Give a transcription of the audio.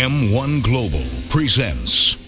M1 Global presents